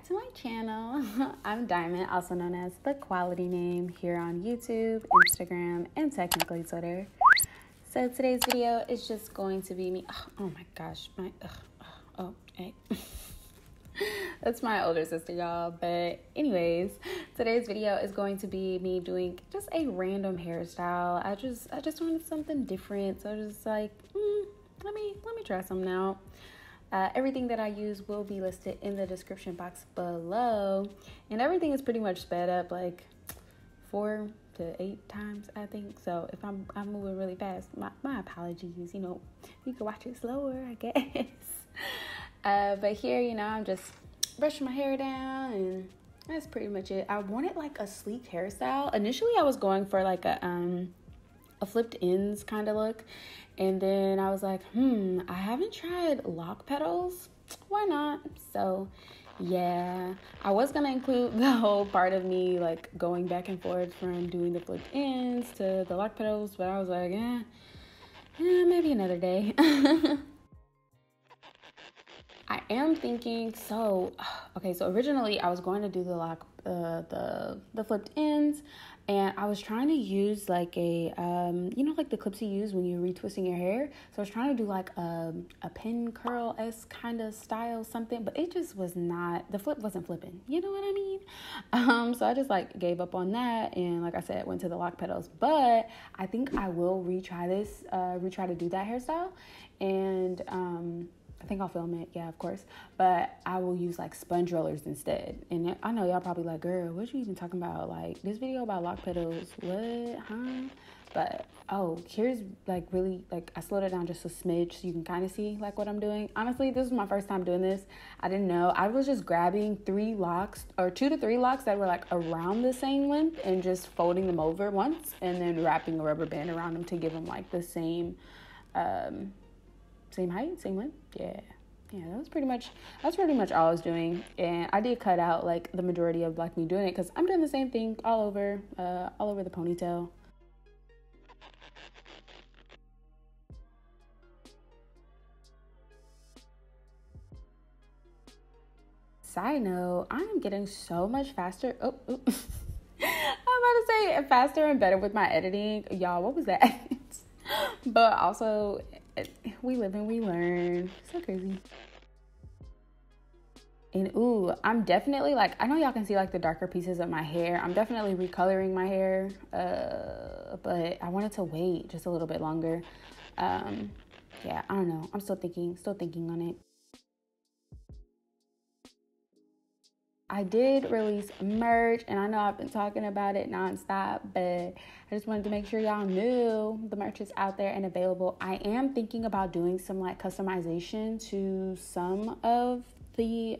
back to my channel. I'm Diamond, also known as The Quality Name, here on YouTube, Instagram, and technically Twitter. So today's video is just going to be me. Oh my gosh, that's my older sister, y'all. But anyways, today's video is going to be me doing just a random hairstyle. I just wanted something different, so I was just like, let me try something out. Everything that I use will be listed in the description box below, and everything is pretty much sped up like 4 to 8 times, I think. So if I'm moving really fast, my apologies. You know, you can watch it slower, I guess. But here, you know, I'm just brushing my hair down, and that's pretty much it. I wanted like a sleek hairstyle. Initially, I was going for like a flipped ends kind of look, and then I was like, I haven't tried lock petals, why not? So yeah, I was gonna include the whole part of me like going back and forth from doing the flipped ends to the lock petals, but I was like, maybe another day. I am thinking, so okay, so originally I was going to do the lock the flipped ends, and I was trying to use like a you know, like the clips you use when you're retwisting your hair. So I was trying to do like a pin curl-esque kind of style, something, but it just was not, the flip wasn't flipping, you know what I mean? So I just like gave up on that, and like I said, went to the lock petals. But I think I will retry this, retry to do that hairstyle, and I think I'll film it, yeah, of course, but I will use like sponge rollers instead. And I know y'all probably like, girl, what you even talking about? Like, this video about lock petals, what, huh? But, oh, here's like really, like I slowed it down just a smidge so you can kind of see like what I'm doing. Honestly, this is my first time doing this. I didn't know. I was just grabbing 3 locks or 2 to 3 locks that were like around the same length and just folding them over once and then wrapping a rubber band around them to give them like the same, same height, same length. Yeah, that's pretty much all I was doing. And I did cut out like the majority of like me doing it, because I'm doing the same thing all over the ponytail. Side note, I'm getting so much faster. Oh. I'm about to say faster and better with my editing, y'all. What was that? But also, we live and we learn. So crazy. And ooh, I'm definitely like, I know y'all can see like the darker pieces of my hair. I'm definitely recoloring my hair, but I wanted to wait just a little bit longer. Yeah, I don't know. I'm still thinking on it. I did release merch, and I know I've been talking about it nonstop, but I just wanted to make sure y'all knew the merch is out there and available. I am thinking about doing some like customization to some of the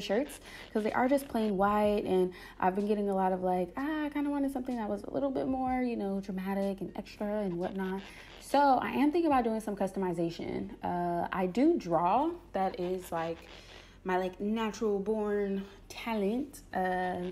shirts, because they are just plain white, and I've been getting a lot of like, I kind of wanted something that was a little bit more, you know, dramatic and extra and whatnot. So I am thinking about doing some customization. I do draw. That is like my like natural born talent,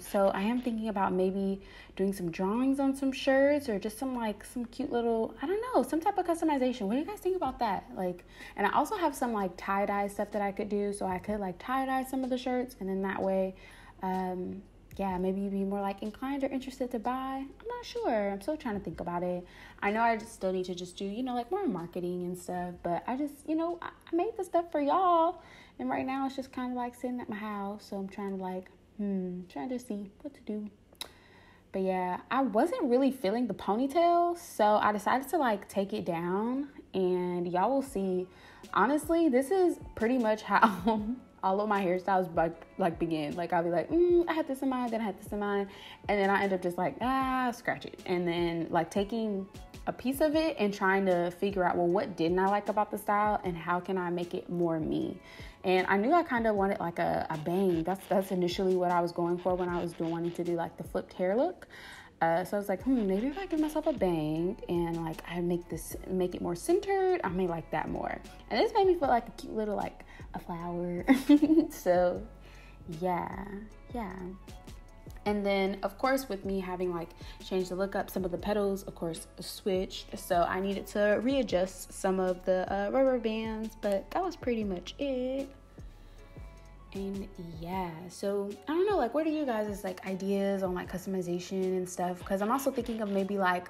so I am thinking about maybe doing some drawings on some shirts, or just some like some cute little, I don't know, some type of customization. What do you guys think about that? Like, and I also have some like tie-dye stuff that I could do, so I could like tie-dye some of the shirts, and then that way, yeah, maybe you'd be more like inclined or interested to buy. I'm not sure. I'm still trying to think about it. I know I just still need to just do, you know, like more marketing and stuff, but I just, you know, I made this stuff for y'all, and right now it's just kind of like sitting at my house, so I'm trying to like, trying to see what to do. But yeah, I wasn't really feeling the ponytail, so I decided to like take it down, and y'all will see. Honestly, this is pretty much how all of my hairstyles like begin. Like I'll be like, I had this in mind, then I had this in mind, and then I end up just like, scratch it. And then like taking a piece of it and trying to figure out, well, what didn't I like about the style, and how can I make it more me? And I knew I kind of wanted like a bang. That's initially what I was going for when I was wanting to do like the flipped hair look. So I was like, maybe if I give myself a bang and like I make it more centered, I may like that more. And this made me feel like a cute little, like a flower. So yeah. And then of course, with me having like changed the look up, some of the petals of course switched, so I needed to readjust some of the rubber bands, but that was pretty much it. And yeah, so I don't know, like, what are you guys' like ideas on like customization and stuff? Because I'm also thinking of maybe like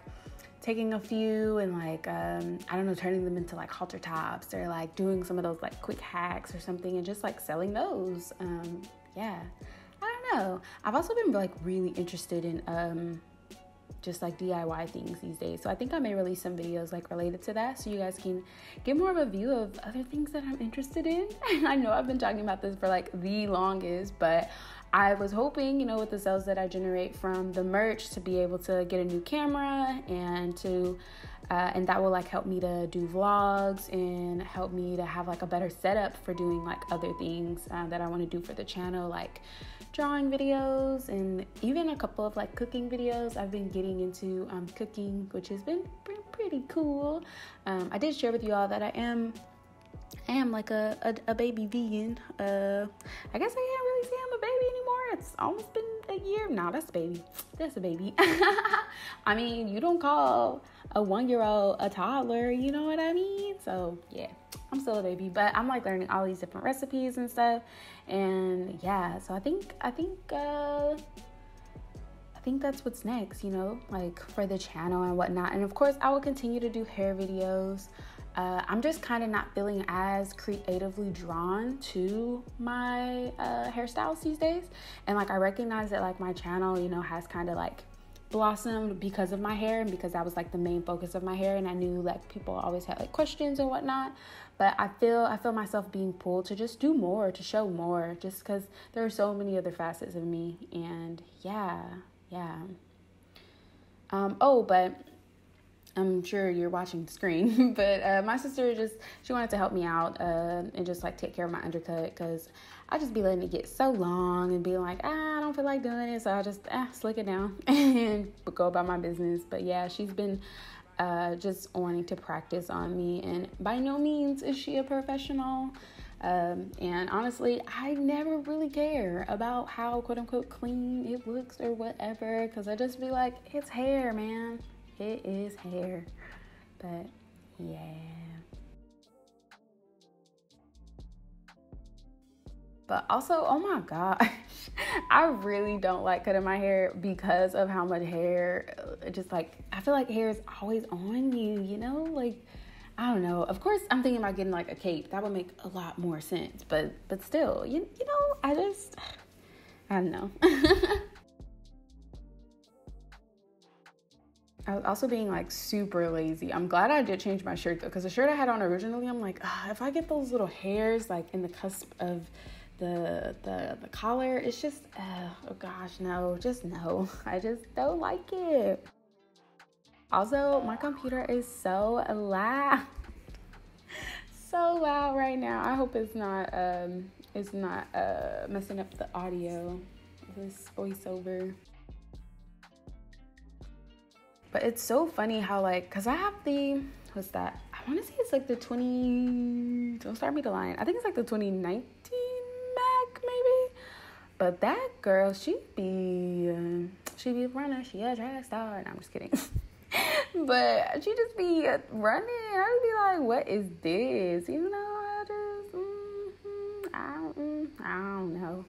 taking a few and like I don't know, turning them into like halter tops or like doing some of those like quick hacks or something and just like selling those. Yeah, I don't know. I've also been like really interested in just like DIY things these days, so I think I may release some videos like related to that so you guys can get more of a view of other things that I'm interested in. I know I've been talking about this for like the longest, but I was hoping, you know, with the sales that I generate from the merch to be able to get a new camera and to and that will like help me to do vlogs and help me to have like a better setup for doing like other things that I want to do for the channel, like drawing videos and even a couple of like cooking videos. I've been getting into cooking, which has been pretty cool. I did share with you all that I am like a baby vegan. I guess I can't really say I'm a baby anymore. It's almost been a year. No, that's a baby. That's a baby. I mean, you don't call a one-year-old a toddler, you know what I mean? So yeah, I'm still a baby, but I'm like learning all these different recipes and stuff. And yeah, so I think that's what's next, you know, like for the channel and whatnot. And of course I will continue to do hair videos. I'm just kind of not feeling as creatively drawn to my hairstyles these days. And like I recognize that like my channel, you know, has kind of like blossomed because of my hair and because that was like the main focus of my hair, and I knew like people always had like questions and whatnot. But I feel myself being pulled to just do more, to show more, just because there are so many other facets of me. And yeah. Oh, but I'm sure you're watching the screen, but my sister she wanted to help me out and just like take care of my undercut, because I just be letting it get so long and being like, I don't feel like doing it, so I just slick it down and go about my business. But yeah, she's been just wanting to practice on me, and by no means is she a professional. And honestly, I never really care about how quote-unquote clean it looks or whatever, because I just be like, it's hair, man. It is hair. But yeah. But also, oh my gosh, I really don't like cutting my hair because of how much hair, just like, I feel like hair is always on you, you know? Like, I don't know. Of course, I'm thinking about getting like a cape. That would make a lot more sense. But still, you know, I don't know. I was also being like super lazy. I'm glad I did change my shirt though, because the shirt I had on originally, I'm like, if I get those little hairs like in the cusp of the collar, it's just, oh gosh, no, just no. I just don't like it. Also, my computer is so loud. So loud right now. I hope it's not messing up the audio, this voiceover. But it's so funny how like, cause I have the, what's that? I wanna say it's like the 20, don't start me to lying. I think it's like the 2019 Mac maybe. But that girl, she be a runner, she a track star. No, I'm just kidding. But she just be running. I would be like, what is this? You know, I just, I don't know.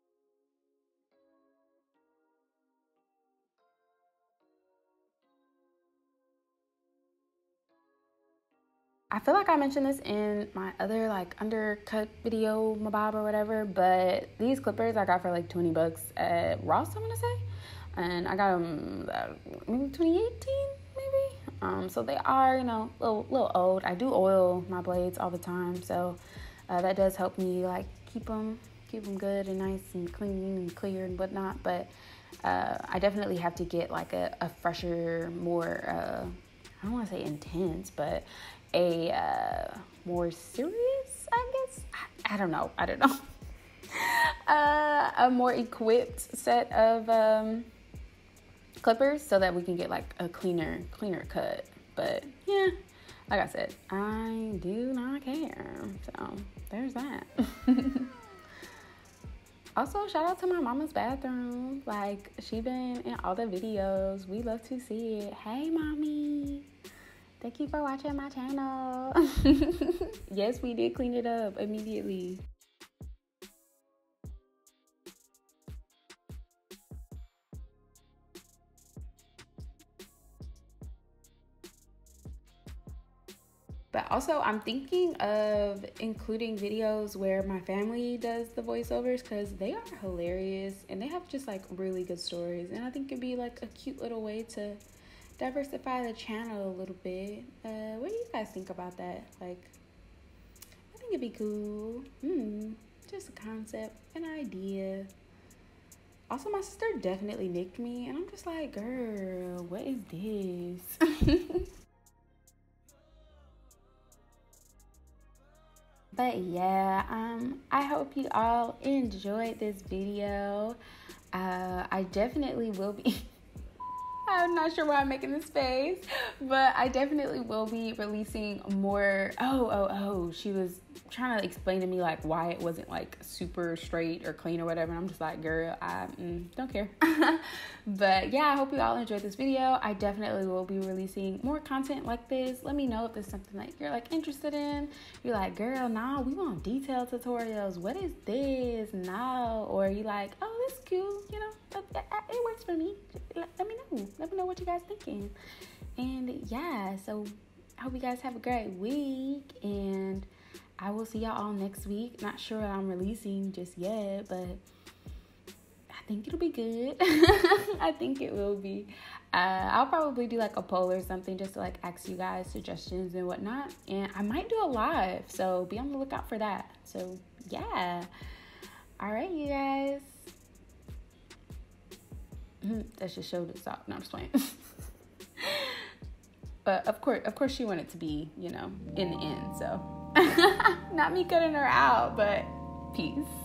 I feel like I mentioned this in my other like undercut video, Mabob or whatever, but these clippers I got for like 20 bucks at Ross, I'm gonna say. And I got them maybe 2018, maybe? So they are, you know, a little old. I do oil my blades all the time, so that does help me like keep them good and nice and clean and clear and whatnot. But I definitely have to get like a fresher, more, I don't wanna say intense, but a more serious, I guess, I don't know a more equipped set of clippers so that we can get like a cleaner cut. But yeah, like I said, I do not care, so there's that. Also, shout out to my mama's bathroom. Like, she been in all the videos, we love to see it. Hey mommy, thank you for watching my channel. Yes, we did clean it up immediately. But also, I'm thinking of including videos where my family does the voiceovers, because they are hilarious and they have just like really good stories. And I think it'd be like a cute little way to diversify the channel a little bit. What do you guys think about that? Like, I think it'd be cool. Just a concept, an idea. Also, my sister definitely nicked me, and I'm just like, girl, what is this? But yeah, I hope you all enjoyed this video. I definitely will be, I'm not sure why I'm making this face, but I definitely will be releasing more. She was trying to explain to me like why it wasn't like super straight or clean or whatever. And I'm just like, girl, I don't care. But yeah, I hope you all enjoyed this video. I definitely will be releasing more content like this. Let me know if there's something that you're like interested in. You're like, girl, nah, we want detailed tutorials. What is this? No. Or you like, oh, this is cute. You know, it works for me. Let me know. Let me know what you guys thinking. And yeah, so I hope you guys have a great week, and I will see y'all all next week. Not sure what I'm releasing just yet, but I think it'll be good. I think it will be. I'll probably do like a poll or something just to like ask you guys suggestions and whatnot. And I might do a live, so be on the lookout for that. So yeah. All right, you guys. That's just showed its out. No, I'm just playing. But of course she wanted to be, you know, in the end, so not me cutting her out, but peace.